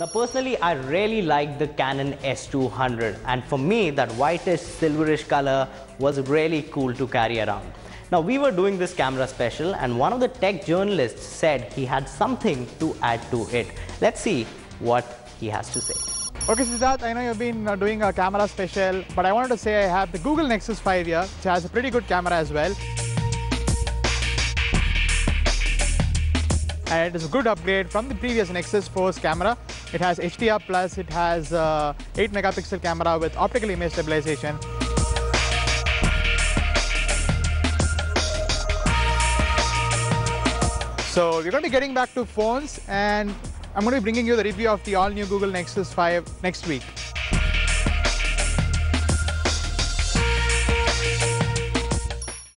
Now personally, I really like the Canon S200, and for me that whitish silverish color was really cool to carry around. Now we were doing this camera special and one of the tech journalists said he had something to add to it. Let's see what he has to say. Okay Siddharth, I know you've been doing a camera special, but I wanted to say I have the Google Nexus 5 here, which has a pretty good camera as well. And it is a good upgrade from the previous Nexus 4's camera. It has HDR+, it has 8 megapixel camera with optical image stabilization. So we're going to be getting back to phones, and I'm going to be bringing you the review of the all new Google Nexus 5 next week.